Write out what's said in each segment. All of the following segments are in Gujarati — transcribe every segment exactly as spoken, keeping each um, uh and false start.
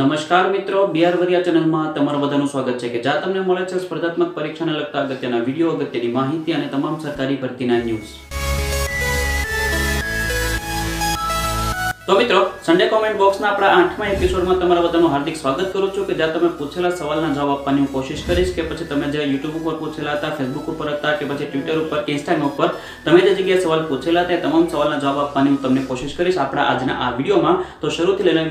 नमस्कार मित्रों, बी आर वरिया चैनल में तमारू बधानु स्वागत छे के ज्यां तमने मळे छे स्पर्धात्मक परीक्षा ने लगता अगत्यना विडियो, अगत्यनी माहिती अने तमाम सरकारी भरतीना न्यूज। तो मित्रों, संडे कॉमेंट बॉक्स ना आपणा आठमा एपिसोड में तमारू बधानु हार्दिक स्वागत करूं छूं के ज्यां तमे पूछेला सवालना जवाब आपवानी कोशिश करीश के पछी तमे जे YouTube पर पूछेला हता, Facebook पर हता के पछी Twitter पर, Instagram पर तमे जे जग्याए सवाल पूछेला हता तमाम सवालना जवाब आपवानी हुं तमने कोशिश करीश आपणा आजना आ विडियोमां। तो शरूथी लईने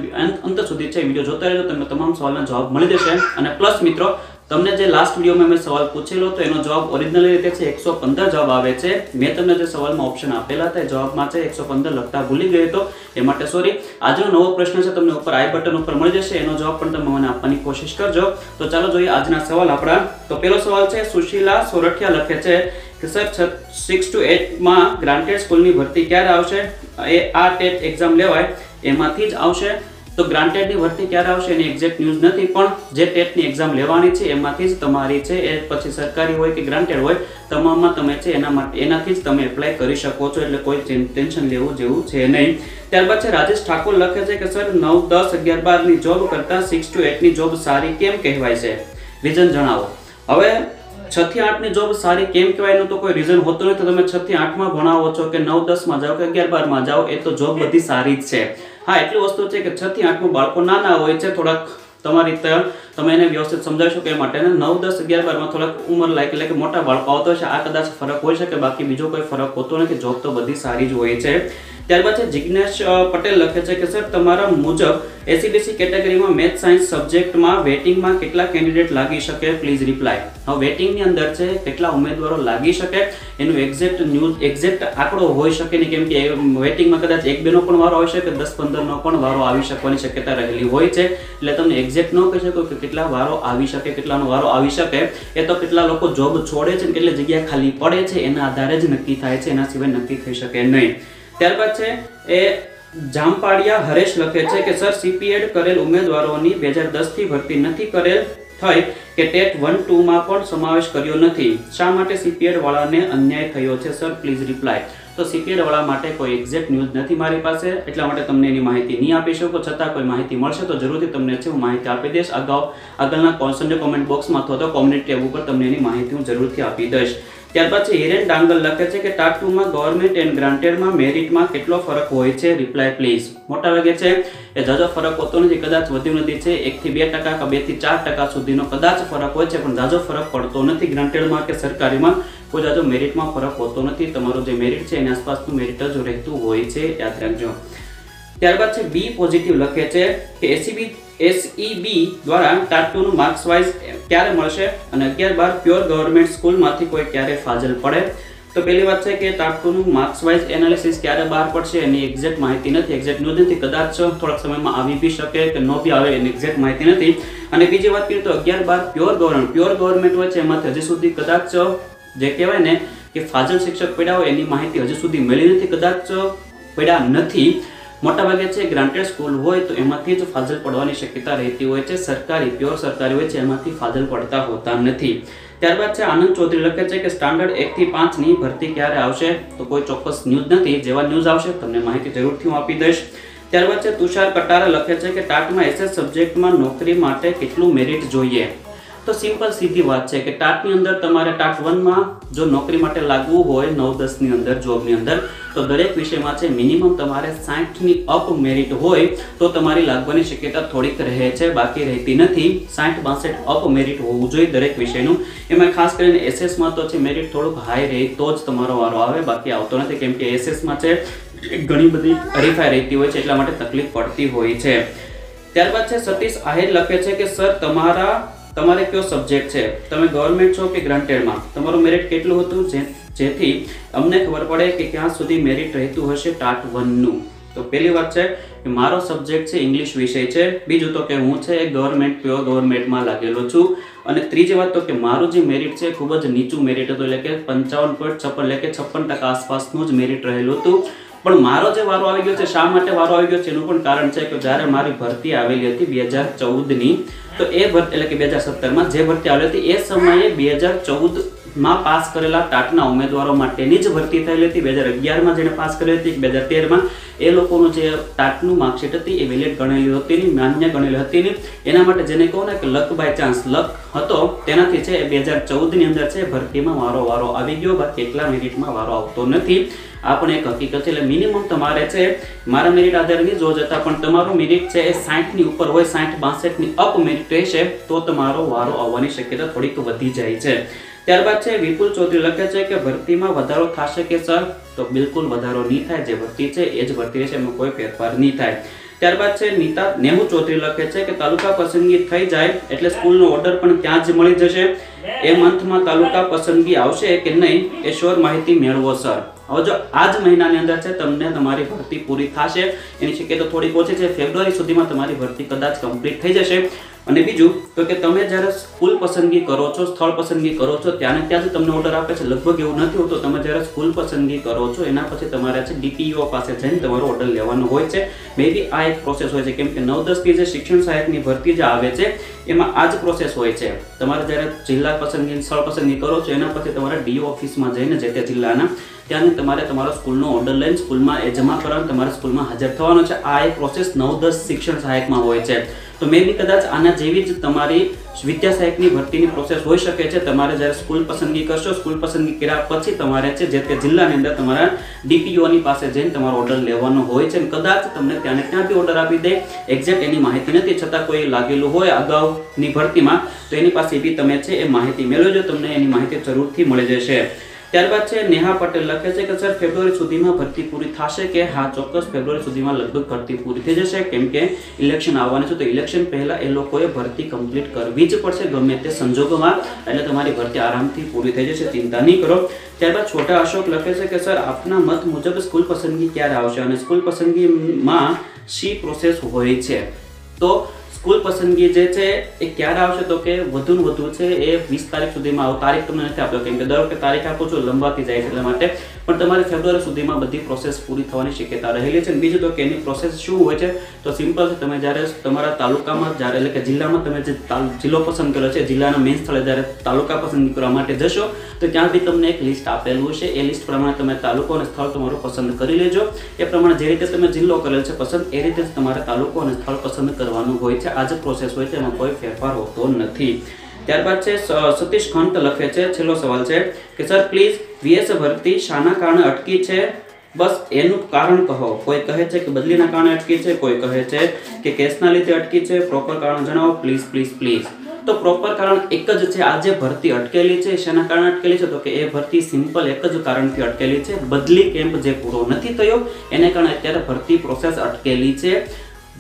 अंत सुधी छे विडियो जोता रहेजो, तमने तमाम सवालना जवाब मळी जशे। अने प्लस मित्रों, तमने जे लास्ट विडियो में मैं सवाल पूछेलो तो एनो जवाब ओरिजिनल रीते छे एक सौ पंद्रह जवाब आवे छे। मैं तमने जे सवाल में ऑप्शन आपेला था जवाब में छे एक सौ पंद्रह लखता भूली गयो तो ए माटे सॉरी। आजनो नवो प्रश्न छे तमने ऊपर आई बटन ऊपर मळी जशे, एनो जवाब पण तमे મને આપવાની कोशिश करजो। तो चालो જોઈએ આજના સવાલ આપડા। तो पहलो सवाल छे, सुशीला सोरठिया લખે છે કે સર छह टू आठ માં ગ્રાન્ટેડ સ્કૂલની ભરતી ક્યારે આવશે? એ આ ટેટ एग्जाम લેવાય એમાંથી જ આવશે। तो ग्रांटेड नी भर्ती क्यारे आवशे एनी एक्जेक्ट न्यूज नथी, पण जे टेट नी एग्जाम लेवानी छे एमांथी ज तमारी छे, ए पछी सरकारी होय के ग्रांटेड होय तमाममां तमे छे एना माटे एनाथी ज तमे एप्लाय करी शको छो, एटले कोई टेंशन लेवुं जेवुं छे नहीं। त्यारबाद छे राजेश ठाकुर लखे छे के सर नौ दस अगियार बार नी जॉब करता छह टू आठ नी जॉब सारी केम कहेवाय छे, રીઝન જણાવો। હવે छह थी आठ नी जॉब सारी केम कहेवायनो तो कोई રીઝન होतो नथी। तमे छह थी आठ માં ભણાવો છો કે नौ दस માં જાવ કે अगियार बार માં જાવ એ તો જોબ બધી સારી જ છે। हाँ, एटली वस्तु है कि छह थी आठ में बाळको नाना होय छे, थोड़ा तमारी तमे एने व्यवस्थित समजावशो के माटे नौ दस अगियार बार में थोड़ा उमर लायक એટલે કે मोटा बाळको आवतो हशे, आ कदाच फरक होय छे। बाकी बीजो कोई फरक होतो नथी, जॉब तो बधी सारी ज होय छे। त्यारबाद जिग्नेश पटेल लखे छे के सर तमारा मुजब एसीबीसी कैटेगरी में मैथ साइंस सब्जेक्ट में वेटिंग में केटला कैंडिडेट लागी सके, प्लीज रिप्लाय। हवे वेटिंग ની અંદર છે કેટલા ઉમેદવારો લાગી શકે એનું એક્ઝેક્ટ ન્યૂઝ એક્ઝેક્ટ આંકડો હોઈ શકે નહીં, કેમ કે વેટિંગ માં કદાચ એક બે નો પણ વારો હોય શકે, દસ પંદર નો પણ વારો આવી શકવાની શક્યતા રહેલી હોય છે। એટલે તમને એક્ઝેક્ટ નો કહી શકો કે કેટલા વારો આવી શકે, કેટલાનો વારો આવી શકે એ તો કેટલા લોકો જોબ છોડે છે અને કેટલી જગ્યા ખાલી પડે છે એના આધારે જ નક્કી થાય છે, એના સિવાય નક્કી થઈ શકે નહીં। ત્યારબાદ છે એ જામપાડિયા હરેશ લખે છે કે સર સીપીએડ કરેલ ઉમેદવારોની બે હજાર દસ થી ભરતી નથી કરેલ થઈ કે ટેટ એક બે માં પણ સમાવેશ કર્યો નથી, શા માટે સીપીએડ વાળાને અન્યાય થયો છે સર, પ્લીઝ રિપ્લાય। તો સીપીએડ વાળા માટે કોઈ એક્ઝેક્ટ ન્યૂઝ નથી મારી પાસે, એટલા માટે તમને એની માહિતી નહીં આપી શકું। છતાં કોઈ માહિતી મળશે તો જરૂરથી તમને છે હું માહિતી આપી દઈશ। અગાઉ આગળના કોન્સન્ડે કોમેન્ટ બોક્સમાં અથવા તો કોમ્યુનિટી ટેબ ઉપર તમને એની માહિતી હું જરૂરથી આપી દઈશ। ત્યારબાદ છે હિરેન ડાંગલ લખે છે કે ટાટ टू માં ગવર્નમેન્ટ એન્ડ ગ્રાન્ટેડમાં મેરિટમાં કેટલો ફરક હોય છે, રિપ્લાય પ્લીઝ। મોટા ભાગે છે એ જાજો ફરક હોતો નથી, કદાચ વધુ નથી છે એક થી બે ટકા કે બે થી ચાર ટકા સુધીનો કદાચ ફરક હોય છે, પણ જાજો ફરક પડતો નથી। ગ્રાન્ટેડમાં કે સરકારીમાં કોઈ જાજો મેરિટમાં ફરક હોતો નથી, તમારું જે મેરિટ છે એના આસપાસનું મેરિટ જ રહેતું હોય છે, યાદ રાખજો। ત્યારબાદ છે બી પોઝિટિવ લખે છે કે એસીબી S E B द्वारा टाट टू નું માર્ક્સ વાઇઝ ક્યારે મળશે અને અગિયાર બાર પ્યોર ગવર્નમેન્ટ સ્કૂલ માંથી કોઈ ક્યારે ફાજલ પડે? તો પહેલી વાત છે કે टाट टू નું માર્ક્સ વાઇઝ એનાલિસિસ ક્યારે બહાર પડશે એની એક્ઝેક્ટ માહિતી નથી, એક્ઝેક્ટ ન્યૂઝ નથી, કદાચ થોડાક સમયમાં આવી બી શકે કે ન બી આવે એની એક્ઝેક્ટ માહિતી નથી। અને બીજી વાત કરીએ તો અગિયાર બાર પ્યોર ગવર્નમેન્ટ પ્યોર ગવર્નમેન્ટ હોય છે એમાંથી હજી સુધી કદાચ જે કહેવાય ને કે ફાજલ શિક્ષક પડ્યા હોય એની માહિતી હજી સુધી મળી નથી, કદાચ પડ્યા નથી। मोटा भागे छे ग्रांटेड स्कूल होय तो एमांथी ज फाजल पड़वानी शक्यता रहती होय छे, सरकारी प्योर सरकारी होय छे एमांथी फाजल पड़ता होता नथी। त्यारबाद छे आनंद चौधरी लखे छे के स्टैंडर्ड एक थी पाँच नी भर्ती क्यारे आवशे? तो कोई चोक्कस न्यूज नथी, जेवा न्यूज आवशे तमने माहिती जरूरथी हुं आपी दईश। त्यारबाद छे तुषार कटारा लखे छे के टाट में एसएस सब्जेक्ट में नौकरी माटे केटलुं मेरिट जोईए? तो सिंपल सीधी बात है कि टाट ની અંદર તમારે टाट एक માં જો નોકરી માટે લાગવું હોય नौ दस ની અંદર જોબ ની અંદર તો દરેક વિષયમાં છે મિનિમમ તમારે સાઠ ની અપ મેરિટ હોય તો તમારી લાગવાની શક્યતા થોડીક રહે છે, બાકી રહેતી નથી। સાઠ બાસઠ અપ મેરિટ હોવું જોઈએ દરેક વિષયનું, એમાં ખાસ કરીને એસએસ માં તો છે મેરિટ થોડુંક હાઈ રહે તો જ તમારો વારો આવે, બાકી આવતો નથી, કેમ કે એસએસ માં છે ઘણી બધી હરીફાઈ રહેતી હોય છે એટલા માટે તકલીફ પડતી હોય છે। ત્યારબાદ છે સતીશ આહિર લખે છે કે સર તમારા તમારે કયો સબ્જેક્ટ છે, તમે ગવર્નમેન્ટ છો કે ગ્રાન્ટેડમાં, તમારું મેરિટ કેટલું હતું જે જેથી અમને ખબર પડે કે ક્યાં સુધી મેરિટ રહેતું હશે ટાટ એક નું? તો પહેલી વાત છે કે મારો સબ્જેક્ટ છે ઇંગ્લિશ વિષય છે, બીજું તો કે હું છે ગવર્નમેન્ટ પ્યોર ગવર્નમેન્ટમાં લાગેલો છું, અને ત્રીજી વાત તો કે મારું જે મેરિટ છે ખૂબ જ નીચું મેરિટ હતું, એટલે કે પંચાવન પોઈન્ટ છપ્પન એટલે કે છપ્પન ટકા આસપાસનું જ મેરિટ રહેલું હતું। પણ મારો જે વારો આવી ગયો છે શા માટે વારો આવી ગયો છે એનું પણ કારણ છે કે જ્યારે મારી ભરતી આવેલી હતી બે હજાર ચૌદ ની, તો એ ભરતી એટલે કે બે હજાર સત્તર માં જે ભરતી આવેલી હતી એ સમયે બે હજાર ચૌદ માં પાસ કરેલા ટાટના ઉમેદવારો માટેની જ ભરતી થયેલી હતી। બે હજાર અગિયાર માં જેને પાસ કરેલી હતી, બે હજાર તેર માં ए लोकोनो जे टाटनु मार्कशीट हती ए वेलिड गणेली हती नी मान्य गणेली हती नी एना माटे जेने कहो ने के लक बाय चांस लक हतो तेनाथी छे બે હજાર ચૌદ ની અંદર छे भर्ती में वारो वारो आवी गयो बाकी एकला मेरिट में वारो आवतो नथी। आपने एक हकीकत है मिनिमम तमारे छे मारा मेरिट आधार नहीं जो जता पण तमारो मेरिट छे साठ ની ઉપર હોય સાઠ બાસઠ ની અપ मेरिट રહેશે तो तमारो वारो આવવાની શક્યતા થોડીક વધી જાય છે। ત્યારબાદ છે વિપુલ ચૌધરી લખે છે કે ભરતીમાં વધારો થશે કે સર તો બિલકુલ વધારો નહીં થાય, જે ભરતી છે એ જ ભરતી રહેશે, એમાં કોઈ ફેરફાર નહીં થાય। ત્યારબાદ છે નીતા નેહુ ચૌધરી લખે છે કે તાલુકા પસંદગી થઈ જાય એટલે સ્કૂલનો ઓર્ડર પણ ત્યાં જ મળી જશે, એ મંથમાં તાલુકા પસંદગી આવશે કે નહીં એ શ્યોર માહિતી મેળવો સર। और जो आज महीना ने अंदर छे तमने तमारी भर्ती पूरी थाशे एनी शक्यता थोड़ी ओછી छे, फेब्रुआरी सुधीमां तमारी भर्ती कदाच कम्प्लीट थई जशे। अने बीजू तो कि तमे ज्यारे स्कूल पसंदगी करो छो, स्थल पसंदगी करो छो त्याने त्याज तमने ऑर्डर आपे छे, लगभग एवुं नथी होतो। तमे ज्यारे स्कूल पसंदगी करो छो एना पछी तमारे छे डीपीओ पासे जईने तमारो ऑर्डर लेवानो होय छे। मेबी आ एक प्रोसेस होय छे केम के નવ દસ की जे शिक्षण सहायकनी भर्ती जे आवे छे एमां आ ज प्रोसेस होय छे। तमारे ज्यारे जिल्ला पसंदगी स्थल पसंदगी करो छो एना पछी तमारे डीओ ऑफिसमां जईने जे ते जिल्लाना त्याने तमारे तमारो स्कूलनो ऑर्डर लईने स्कूलमां ए जमा करान तमारे स्कूलमां हाजर थवानो छे। आ एक प्रोसेस નવ દસ शिक्षण सहायकमां होय छे। तो मे बी कदाच आना जेवी ज तमारी विद्यासहायकनी भर्तीनी प्रोसेस होई शके छे। तमारे ज्यारे स्कूल पसंदगी करशो, स्कूल पसंदगी कर्या पछी तमारे छे जे ते जिल्लानी अंदर तमारा डीपीओ नी पासे जईने तमारो ऑर्डर लेवानो होय छे। कदाच तमने त्याने त्यां भी ऑर्डर आपी दे, एक्जेक्ट एनी माहिती नथी, छतां कोई लागेलुं होय अगाऊनी भर्तीमां तो एनी पासे बी तमे छे ए माहिती मेळवजो, तमने एनी माहिती जरूरथी मळी जशे। ત્યારબાદ છે નેહા પટેલ લખે છે કે સર ફેબ્રુઆરી સુધીમાં ભરતી પૂરી થશે કે? હા ચોક્કસ ફેબ્રુઆરી સુધીમાં લગભગ ભરતી પૂરી થઈ જશે, કેમ કે ઇલેક્શન આવવાનું છે તો ઇલેક્શન પહેલા એ લોકોએ ભરતી કમ્પ્લીટ કરવી જ પડશે ગમે તે સંજોગોમાં, એટલે તમારી ભરતી આરામથી પૂરી થઈ જશે, ચિંતા નહીં કરો। ત્યારબાદ છોટા અશોક લખે છે કે સર આપના મત મુજબ સ્કૂલ પસંદગી ક્યારે આવશે અને સ્કૂલ પસંદગીમાં શી પ્રોસેસ હોય છે? તો स्कूल पसंदगी जे छे ए क्यारे आवशे तो के वधु ने वधु छे ए वीस तारीख सुधीमां आव, तारीख तमने नथी आप्यो केम के दर वखते तारीख आपो छो लंबाती जाय छे एटला माटे, पण तमारे फेब्रुआरी सुधीमां बधी प्रोसेस पूरी थवानी शक्यता रहेली छे। बीजुं तो के एनी प्रोसेस शुं होय छे तो सिम्पल छे, तमे ज्यारे तमारा तालुकामां ज्यारे એટલે કે જિલ્લામાં તમે જે જિલ્લો પસંદ કર્યો છે જિલ્લાના મેન સ્થળે જ્યારે તાલુકા પસંદ કરવા માટે જશો તો ત્યાં બી તમને એક લિસ્ટ આપેલું છે, એ લિસ્ટ પ્રમાણે તમે તાલુકો અને સ્થળ તમારું પસંદ કરી લેજો। એ પ્રમાણે જે રીતે તમે જિલ્લો કરેલ છે પસંદ એ રીતે જ તમારે તાલુકો અને સ્થળ પસંદ કરવાનું હોય છે। आज प्रोसेस होय छे, कोई फेरफार होतो नथी। त्यारबाद छे सतीश खंत लखे छे छेल्लो सवाल छे के सर प्लीज वीएस भर्ती शाना कारण अटकी छे बस एनु कारण कहो। कोई कहे छे के बदलीना कारण अटकी छे, कोई कहे छे के केसना लीधे अटकी छे, प्रोपर कारण जणावो प्लीज प्लीज प्लीज। तो प्रोपर कारण एक ज छे, आज भर्ती अटकेली छे शेना कारण अटकेली छे तो के ए भर्ती सिंपल एक ज कारणथी अटकेली छे, बदली केम्प जे पूरो नथी थयो एने कारण अत्यारे भर्ती प्रोसेस अटकेली छे।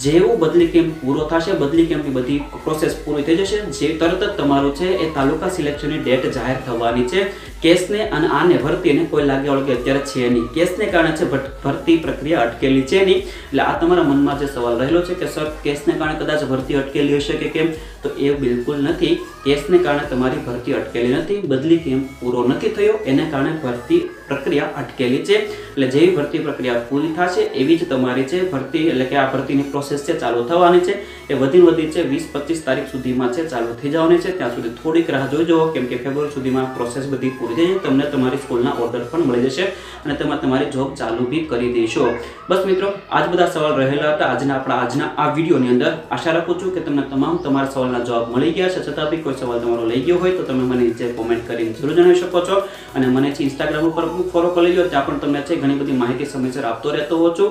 जेवो बदली केम्प पूरो थशे, बदली केम्प की बधी प्रोसेस पूरी थई जशे जे तरत ज तमारो छे ए तालुका सिलेक्शननी डेट जाहेर थवानी छे। केसने अने आने भरतीने कोई लागे वळगे अत्यारे छे नहीं, केसने कारणे छे भरती प्रक्रिया अटकेली छे नहीं। एटले आ तमारा मनमा जे सवाल रहेलो छे के सर केसने कारणे कदाच भरती अटकेली हशे के केम, तो ए बिलकुल नथी, केसने कारणे तमारी भरती अटकेली नथी, बदली केम्प पूरो नथी थयो एने कारणे भरती प्रक्रिया अटकेली छे। એટલે જેવી ભરતી પ્રક્રિયા પૂરી થશે એવી જ તમારી છે ભરતી એટલે કે આ ભરતીની પ્રોસેસ છે ચાલુ થવાની છે, એ વધીને વધી છે વીસ પચીસ તારીખ સુધીમાં છે ચાલુ થઈ જવાની છે। ત્યાં સુધી થોડીક રાહ જોજો કેમ કે ફેબ્રુઆરી સુધીમાં પ્રોસેસ બધી પૂરી થઈ જશે, તમને તમારી સ્કૂલના ઓર્ડર પણ મળી જશે અને તમે તમારી જોબ ચાલુ બી કરી દેશો। બસ મિત્રો આજ બધા સવાલ રહેલા હતા આજના આપણા આજના આ વિડિયોની અંદર। આશા રાખું છું કે તમને તમામ તમારા સવાલના જવાબ મળી ગયા છે, છતાં બી કોઈ સવાલ તમારો લઈ ગયો હોય તો તમે મને નીચે કોમેન્ટ કરીને જરૂર જણાવી શકો છો અને મને છે Instagram ઉપર ફોલો કરી લો, ત્યાં પણ તમને ઘણી બધી માહિતી સમયસર આપતો રહેતો હોઉં છું।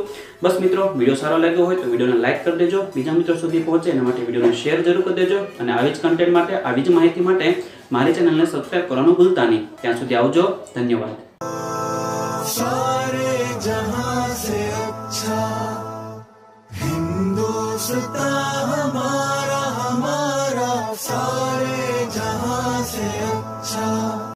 બસ મિત્રો વિડિયો સારો લાગ્યો હોય તો વિડિયોને લાઈક કરી દેજો, બીજા મિત્રો સુધી પહોંચે એના માટે વિડિયોને શેર જરૂર કરી દેજો અને આવી જ કન્ટેન્ટ માટે આવી જ માહિતી માટે મારી ચેનલને સબસ્ક્રાઇબ કરવાનું ભૂલતા નહીં। ત્યાં સુધી આવજો, ધન્યવાદ।